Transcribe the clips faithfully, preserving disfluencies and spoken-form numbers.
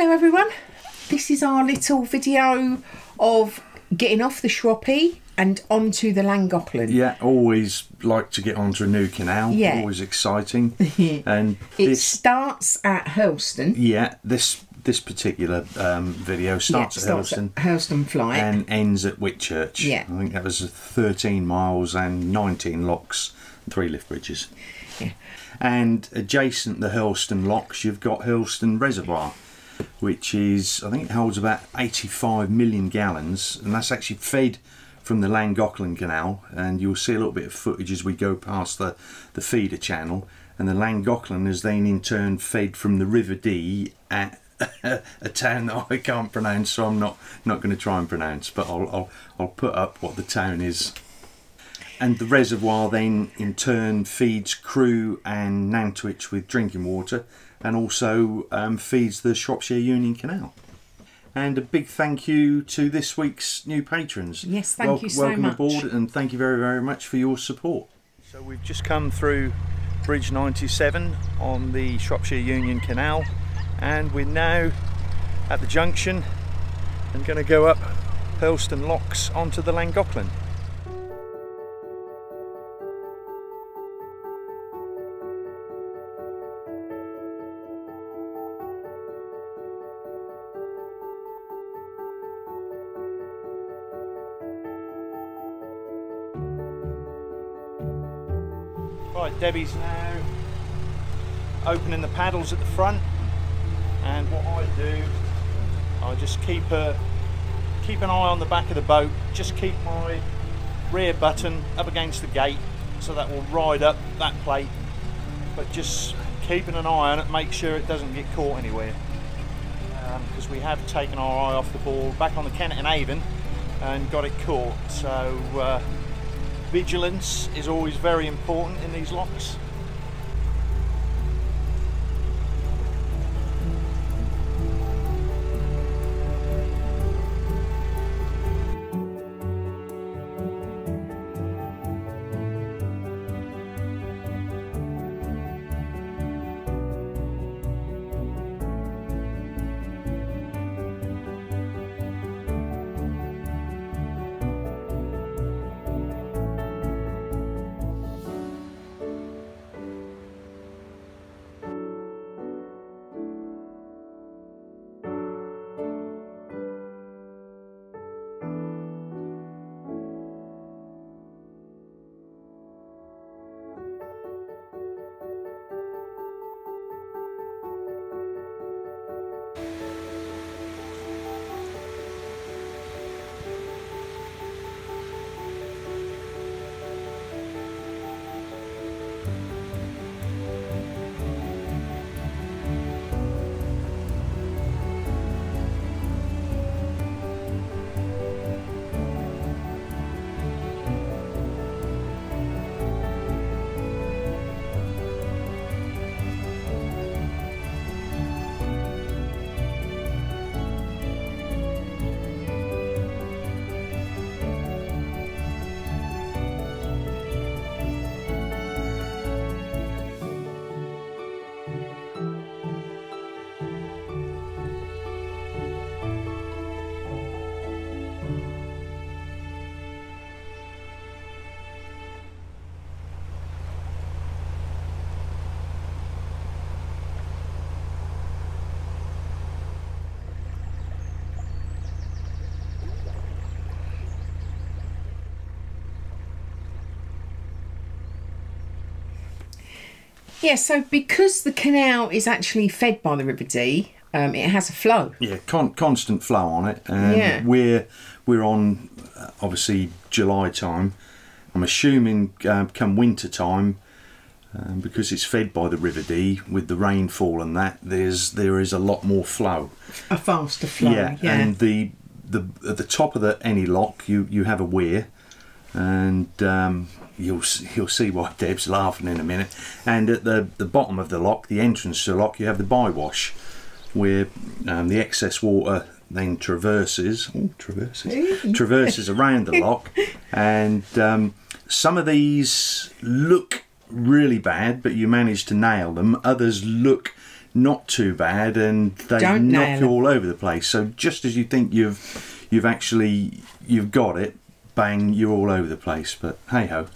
Hello everyone, this is our little video of getting off the Shroppy and onto the Llangollen. Yeah, always like to get onto a new canal, yeah. Always exciting. And It this, starts at Hurlston. Yeah, this this particular um, video starts, yeah, starts at Hurlston. At Hurlston Flight. And ends at Whitchurch. Yeah. I think that was thirteen miles and nineteen locks, three lift bridges. Yeah. And adjacent the Hurlston locks, you've got Hurlston Reservoir, which is, I think it holds about eighty-five million gallons, and that's actually fed from the Llangollen Canal, and you'll see a little bit of footage as we go past the, the feeder channel, and the Llangollen is then in turn fed from the River Dee at a town that I can't pronounce, so I'm not, not going to try and pronounce, but I'll, I'll, I'll put up what the town is. And the reservoir then in turn feeds Crewe and Nantwich with drinking water, and also um, feeds the Shropshire Union Canal. And a big thank you to this week's new patrons. Yes, thank well, you so welcome much. Welcome aboard, and thank you very, very much for your support. So we've just come through Bridge ninety-seven on the Shropshire Union Canal, and we're now at the junction and going to go up Hurlston Locks onto the Llangollen. Right, Debbie's now opening the paddles at the front, and what I do, I just keep a keep an eye on the back of the boat, just keep my rear button up against the gate, so that will ride up that plate, but just keeping an eye on it, make sure it doesn't get caught anywhere, because um, we have taken our eye off the ball back on the Kennet and Avon and got it caught. So uh, vigilance is always very important in these locks. Yeah, so because the canal is actually fed by the River Dee, um, it has a flow. Yeah, con constant flow on it. Um, yeah. We're, we're on, uh, obviously, July time. I'm assuming uh, come winter time, um, because it's fed by the River Dee, with the rainfall and that, there's there is a lot more flow. A faster flow, yeah. yeah. And the, the, at the top of the, any lock, you, you have a weir, and... Um, You'll, you'll see why Deb's laughing in a minute. And at the, the bottom of the lock, the entrance to the lock, you have the bywash, where um, the excess water then traverses, oh, traverses, traverses around the lock. And um, some of these look really bad, but you manage to nail them. Others look not too bad, and they Don't knock you all over the place. So just as you think you've you've actually you've got it, bang, you're all over the place. But hey ho.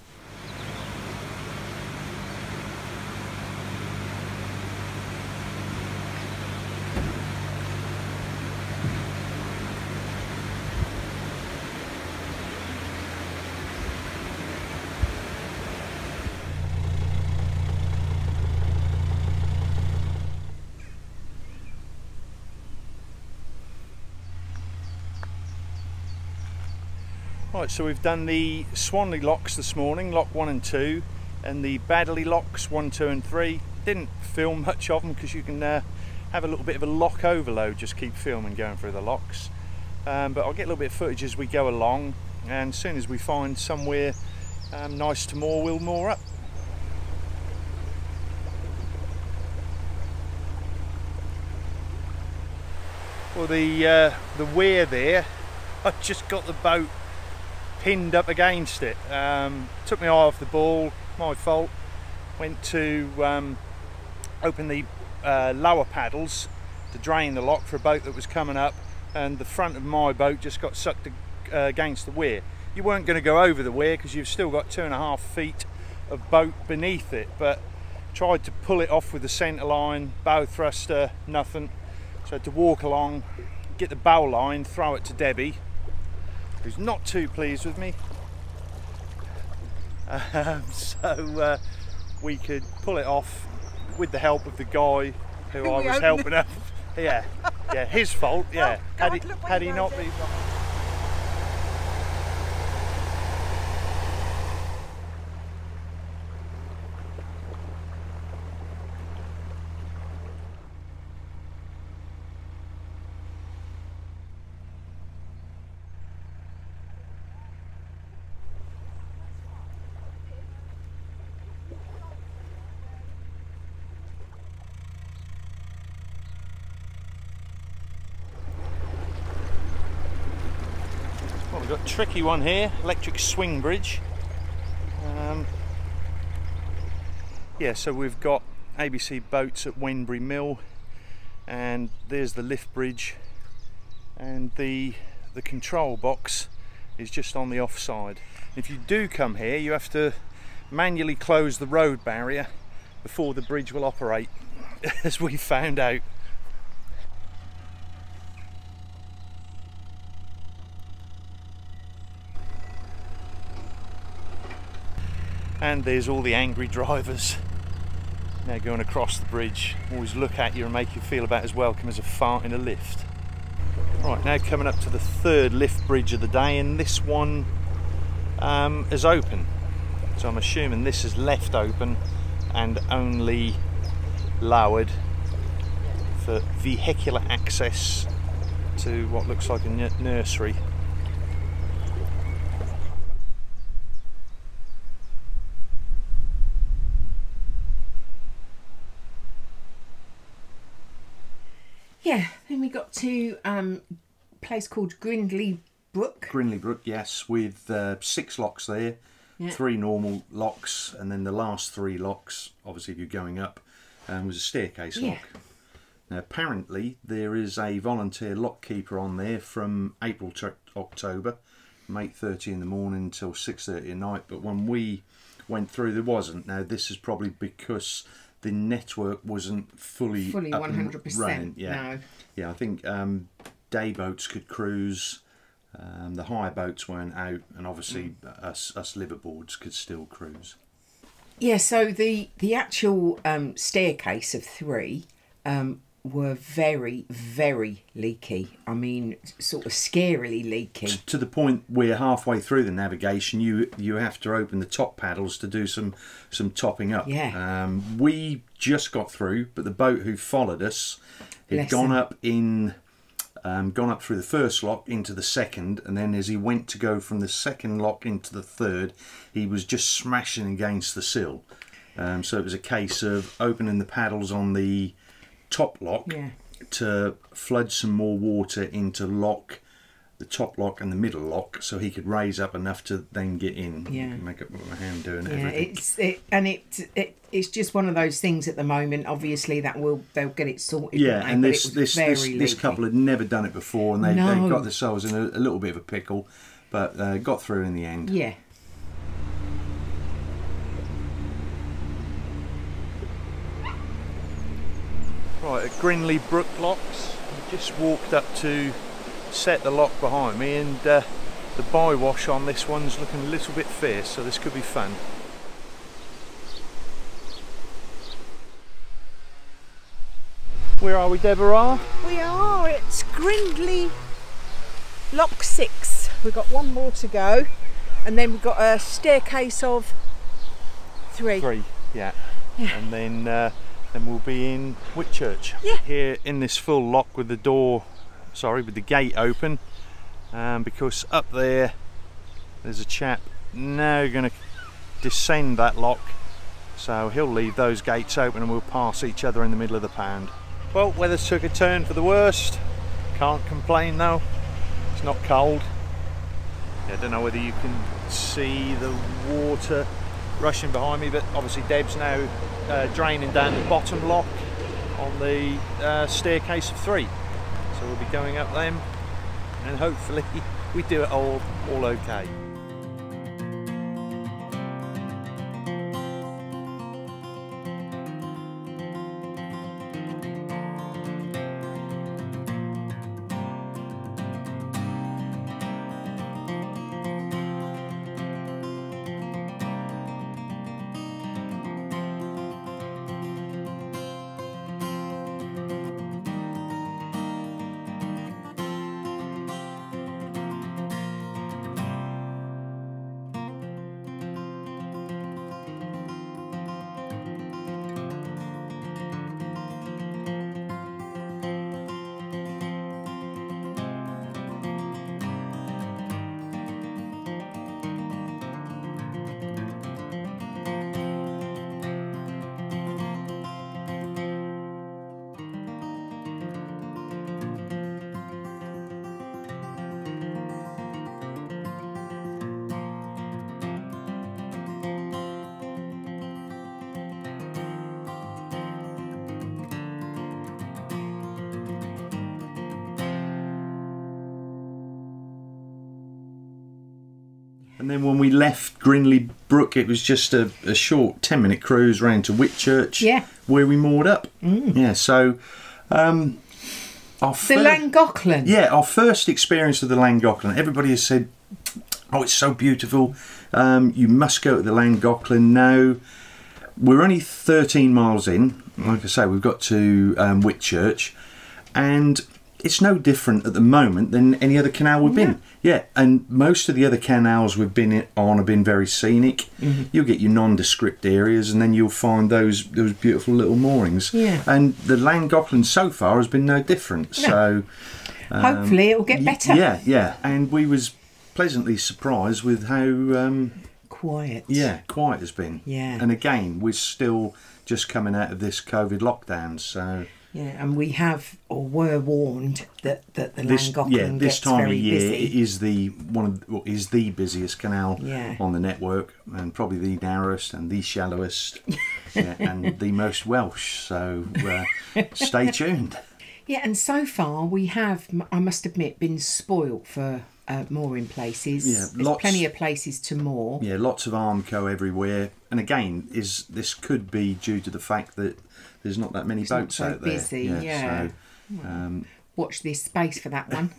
Right, so we've done the Swanley locks this morning, lock one and two, and the Badley locks one, two and three. Didn't film much of them because you can uh, have a little bit of a lock overload, just keep filming going through the locks. Um, but I'll get a little bit of footage as we go along, and as soon as we find somewhere um, nice to moor, we'll moor up. Well, the, uh, the weir there, I've just got the boat pinned up against it. Um, took my eye off the ball, my fault. Went to um, open the uh, lower paddles to drain the lock for a boat that was coming up, and the front of my boat just got sucked uh, against the weir. You weren't going to go over the weir because you've still got two and a half feet of boat beneath it, but tried to pull it off with the centre line, bow thruster, nothing. So I had to walk along, get the bow line, throw it to Debbie, who's not too pleased with me, um, so uh, we could pull it off with the help of the guy who I was helping up. Yeah, yeah, his fault. Yeah, oh, God, had he, had he not been. We've got a tricky one here, electric swing bridge. Um, yeah, so we've got A B C boats at Wenbury Mill, and there's the lift bridge, and the the control box is just on the offside. If you do come here, you have to manually close the road barrier before the bridge will operate, as we found out. And there's all the angry drivers now going across the bridge, always look at you and make you feel about as welcome as a fart in a lift. Right, now coming up to the third lift bridge of the day, and this one um, is open. So I'm assuming this is left open and only lowered for vehicular access to what looks like a nursery. Yeah, then we got to um, a place called Grindley Brook. Grindley Brook, yes, with uh, six locks there, yeah. Three normal locks, and then the last three locks, obviously if you're going up, um, was a staircase yeah. lock. Now apparently there is a volunteer lock keeper on there from April to October, from eight thirty in the morning till six thirty at night, but when we went through there wasn't. Now this is probably because the network wasn't fully fully one hundred percent running. Yeah, no. Yeah, I think um, day boats could cruise, um, the hire boats weren't out, and obviously mm. us, us liverboards could still cruise. Yeah, so the, the actual um, staircase of three um, were very, very leaky. I mean, sort of scarily leaky. To, to the point where halfway through the navigation, you you have to open the top paddles to do some some topping up. Yeah. Um, we just got through, but the boat who followed us had Lesson. gone up in, um, gone up through the first lock into the second, and then as he went to go from the second lock into the third, he was just smashing against the sill. Um, so it was a case of opening the paddles on the top lock yeah. to flood some more water into lock the top lock and the middle lock so he could raise up enough to then get in. Yeah. Make up my hand doing yeah, everything. It's, it, and it, it it's just one of those things at the moment. Obviously, that will they'll get it sorted. Yeah, and they, this this this, this couple had never done it before, and they, no. they got themselves in a, a little bit of a pickle, but uh, got through in the end. Yeah. Right, at Grindley Brook locks, I just walked up to set the lock behind me, and uh, the bywash on this one's looking a little bit fierce, so this could be fun. Where are we, Deborah? We are at Grindley Lock six. We've got one more to go, and then we've got a staircase of three. Three, yeah. yeah. And then... Uh, Then we'll be in Whitchurch. Yeah. Here in this full lock with the door, sorry, with the gate open, um, because up there, there's a chap now going to descend that lock. So he'll leave those gates open and we'll pass each other in the middle of the pound. Well, weather's took a turn for the worst. Can't complain though. It's not cold. I don't know whether you can see the water rushing behind me, but obviously Deb's now Uh, draining down the bottom lock on the uh, staircase of three, so we'll be going up them, and hopefully we do it all all okay. And then when we left Grindley Brook, it was just a, a short ten minute cruise round to Whitchurch, yeah. where we moored up. Mm. Yeah, so... Um, our the Llangollen. Yeah, our first experience of the Llangollen. Everybody has said, oh, it's so beautiful. Um, you must go to the Llangollen now. We're only thirteen miles in. Like I say, we've got to um, Whitchurch. And... it's no different at the moment than any other canal we've yeah. been. Yeah, and most of the other canals we've been on have been very scenic. Mm-hmm. You'll get your nondescript areas, and then you'll find those those beautiful little moorings. Yeah. And the Llangollen so far has been no different. No. So um, hopefully it will get better. Yeah, yeah. And we was pleasantly surprised with how um, quiet. Yeah, quiet has been. Yeah. And again, we're still just coming out of this COVID lockdown, so. Yeah, and we have or were warned that, that the Llangollen yeah, gets very busy. Yeah, this time of year it is the one of well, is the busiest canal yeah. on the network, and probably the narrowest and the shallowest, yeah, and the most Welsh. So uh, stay tuned. Yeah, and so far we have, I must admit, been spoilt for uh, mooring places. Yeah, there's lots, plenty of places to moor. Yeah, lots of Armco everywhere, and again, is this could be due to the fact that. There's not that many it's boats so out there. Busy, yeah. yeah. So, um, watch this space for that one.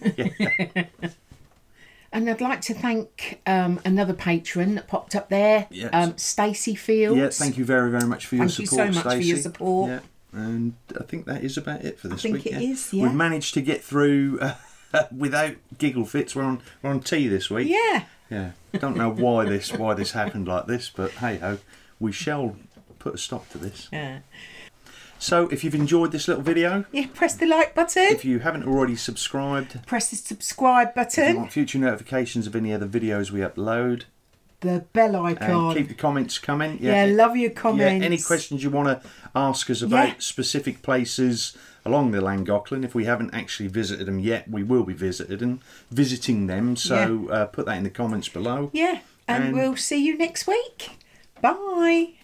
And I'd like to thank um, another patron that popped up there, yes. um, Stacey Fields. Yeah, thank you very, very much for your thank support, Stacey. Thank you so much Stacey. for your support. Yeah. And I think that is about it for this I think week. It yeah. is, yeah. We've managed to get through uh, without giggle fits. We're on we're on tea this week. Yeah. Yeah. Don't know why this why this happened like this, but hey ho, we shall put a stop to this. Yeah. So if you've enjoyed this little video, yeah, press the like button. If you haven't already subscribed, press the subscribe button. If you want future notifications of any other videos we upload, the bell icon. And keep the comments coming. Yeah, yeah, love your comments. Yeah, any questions you want to ask us about yeah. specific places, along the Llangollen. If we haven't actually visited them yet, we will be visited and visiting them. So yeah. uh, put that in the comments below. Yeah, and, and we'll see you next week. Bye.